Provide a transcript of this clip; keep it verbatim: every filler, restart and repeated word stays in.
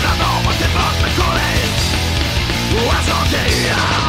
Another one that brought me courage. What's on the air?